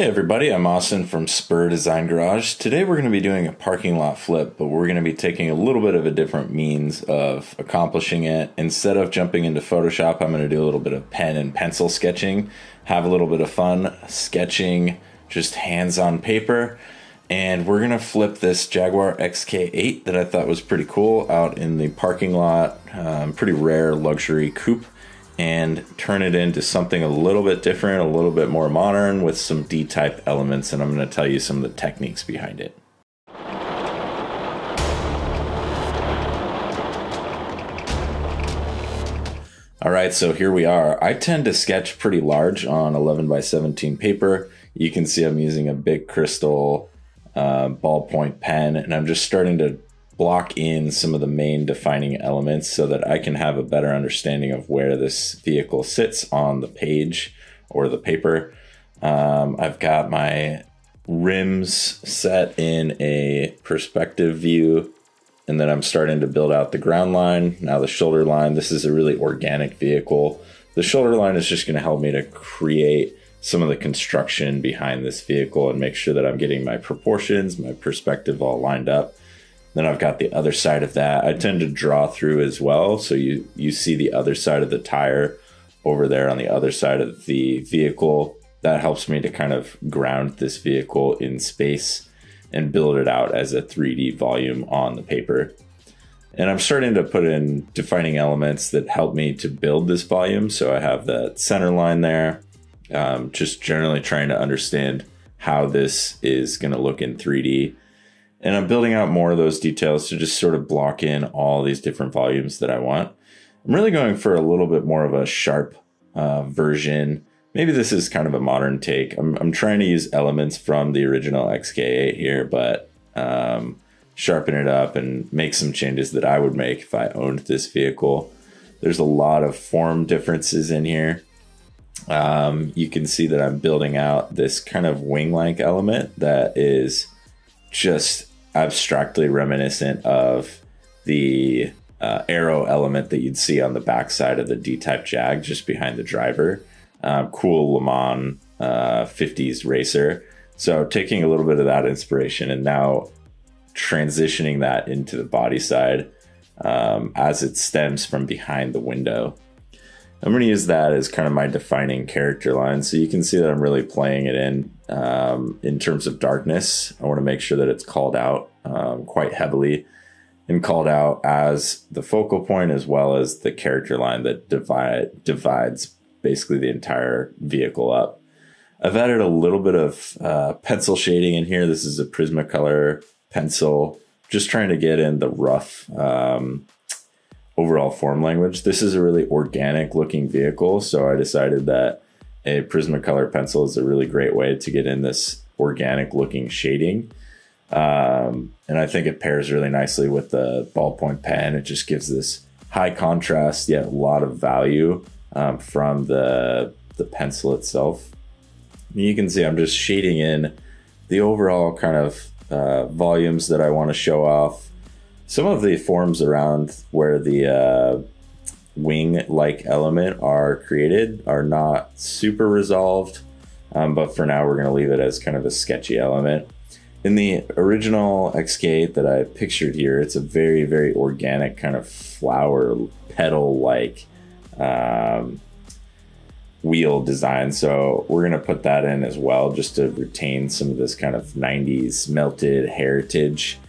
Hey everybody, I'm Austin from Spur Design Garage. Today we're going to be doing a parking lot flip, but we're going to be taking a little bit of a different means of accomplishing it. Instead of jumping into Photoshop, I'm going to do a little bit of pen and pencil sketching, have a little bit of fun sketching just hands on paper, and we're going to flip this Jaguar XK8 that I thought was pretty cool out in the parking lot, pretty rare luxury coupe, and turn it into something a little bit different, a little bit more modern with some D-type elements, and I'm going to tell you some of the techniques behind it. All right, so here we are. I tend to sketch pretty large on 11 by 17 paper. You can see I'm using a big crystal ballpoint pen, and I'm just starting to block in some of the main defining elements so that I can have a better understanding of where this vehicle sits on the page or the paper. I've got my rims set in a perspective view, and then I'm starting to build out the ground line. Now the shoulder line, this is a really organic vehicle. The shoulder line is just gonna help me to create some of the construction behind this vehicle and make sure that I'm getting my proportions, my perspective all lined up. Then I've got the other side of that. I tend to draw through as well. So you see the other side of the tire over there on the other side of the vehicle. That helps me to kind of ground this vehicle in space and build it out as a 3D volume on the paper. And I'm starting to put in defining elements that help me to build this volume. So I have that center line there, just generally trying to understand how this is gonna look in 3D. And I'm building out more of those details to just sort of block in all these different volumes that I want. I'm really going for a little bit more of a sharp version. Maybe this is kind of a modern take. I'm trying to use elements from the original XK8 here, but sharpen it up and make some changes that I would make if I owned this vehicle. There's a lot of form differences in here. You can see that I'm building out this kind of wing-like element that is just abstractly reminiscent of the aero element that you'd see on the backside of the D-type Jag, just behind the driver. Cool Le Mans 50s racer. So taking a little bit of that inspiration and now transitioning that into the body side as it stems from behind the window. I'm going to use that as kind of my defining character line. So you can see that I'm really playing it in terms of darkness. I want to make sure that it's called out quite heavily and called out as the focal point, as well as the character line that divides basically the entire vehicle up. I've added a little bit of pencil shading in here. This is a Prismacolor pencil, just trying to get in the rough overall form language. This is a really organic looking vehicle, so I decided that a Prismacolor pencil is a really great way to get in this organic looking shading. And I think it pairs really nicely with the ballpoint pen. It just gives this high contrast, yet a lot of value from the pencil itself. And you can see I'm just shading in the overall kind of volumes that I want to show off. Some of the forms around where the wing-like element are created are not super resolved, but for now we're gonna leave it as kind of a sketchy element. In the original XK8 that I pictured here, it's a very, very organic kind of flower petal-like wheel design. So we're gonna put that in as well, just to retain some of this kind of 90s melted heritage.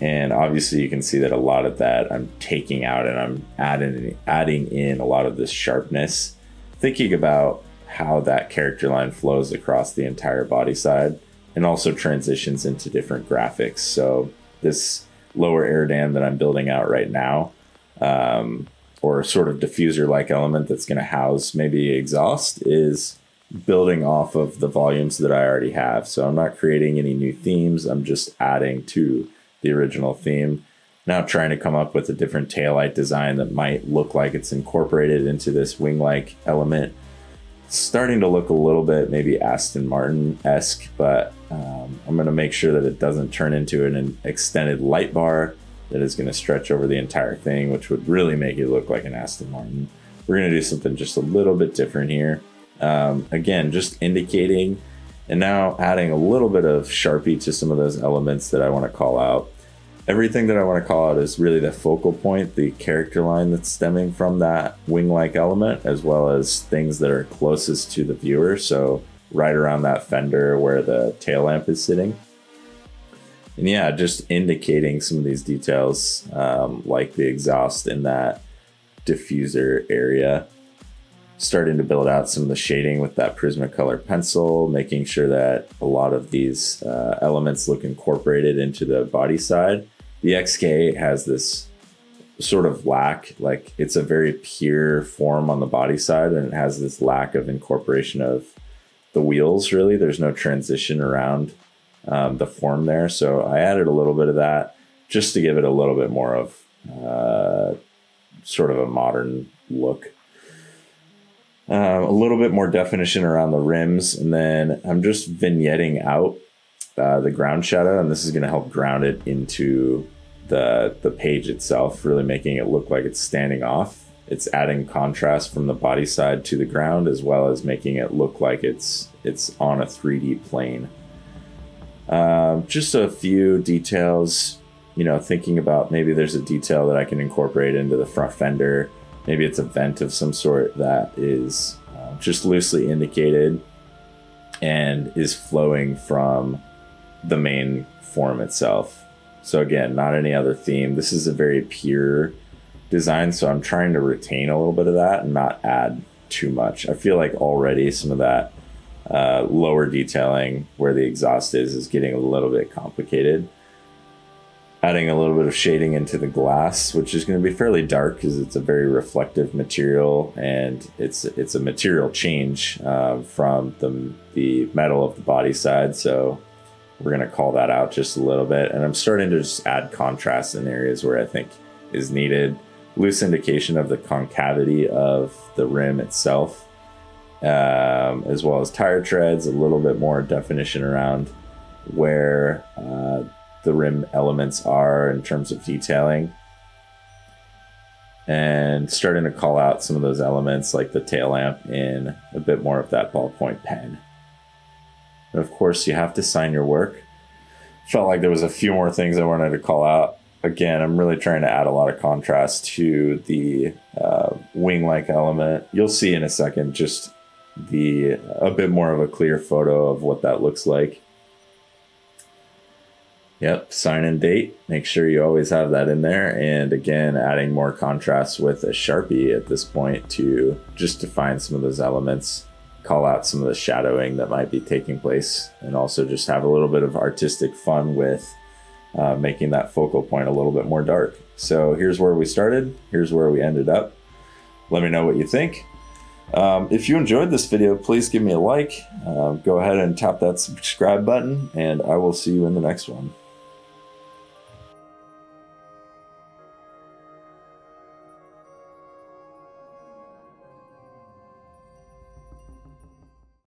And obviously you can see that a lot of that I'm taking out, and I'm adding in a lot of this sharpness, thinking about how that character line flows across the entire body side and also transitions into different graphics. So this lower air dam that I'm building out right now, or sort of diffuser-like element that's gonna house maybe exhaust, is building off of the volumes that I already have. So I'm not creating any new themes, I'm just adding to the original theme. Now trying to come up with a different taillight design that might look like it's incorporated into this wing-like element. It's starting to look a little bit maybe Aston Martin-esque, but I'm gonna make sure that it doesn't turn into an extended light bar that is gonna stretch over the entire thing, which would really make it look like an Aston Martin. We're gonna do something just a little bit different here. Again, just indicating, and now adding a little bit of Sharpie to some of those elements that I want to call out. Everything that I want to call out is really the focal point, the character line that's stemming from that wing-like element, as well as things that are closest to the viewer. So right around that fender where the tail lamp is sitting. And yeah, just indicating some of these details, like the exhaust in that diffuser area. Starting to build out some of the shading with that Prismacolor pencil, making sure that a lot of these elements look incorporated into the body side. The XK8 has this sort of lack, like it's a very pure form on the body side, and it has this lack of incorporation of the wheels, really. There's no transition around the form there. So I added a little bit of that just to give it a little bit more of sort of a modern look. A little bit more definition around the rims, and then I'm just vignetting out the ground shadow, and this is going to help ground it into the page itself, really making it look like it's standing off. It's adding contrast from the body side to the ground, as well as making it look like it's on a 3D plane. Just a few details, you know, thinking about maybe there's a detail that I can incorporate into the front fender. Maybe it's a vent of some sort that is just loosely indicated and is flowing from the main form itself. So again, not any other theme. This is a very pure design, so I'm trying to retain a little bit of that and not add too much. I feel like already some of that lower detailing where the exhaust is getting a little bit complicated. Adding a little bit of shading into the glass, which is going to be fairly dark because it's a very reflective material, and it's a material change from the metal of the body side. So we're going to call that out just a little bit. And I'm starting to just add contrast in areas where I think is needed. Loose indication of the concavity of the rim itself, as well as tire treads, a little bit more definition around where the rim elements are in terms of detailing, and starting to call out some of those elements like the tail lamp in a bit more of that ballpoint pen. And of course, you have to sign your work. Felt like there was a few more things I wanted to call out. Again, I'm really trying to add a lot of contrast to the wing-like element. You'll see in a second just a bit more of a clear photo of what that looks like. Yep, sign and date. Make sure you always have that in there. And again, adding more contrast with a Sharpie at this point to just define some of those elements, call out some of the shadowing that might be taking place, and also just have a little bit of artistic fun with making that focal point a little bit more dark. So here's where we started. Here's where we ended up. Let me know what you think. If you enjoyed this video, please give me a like. Go ahead and tap that subscribe button, and I will see you in the next one.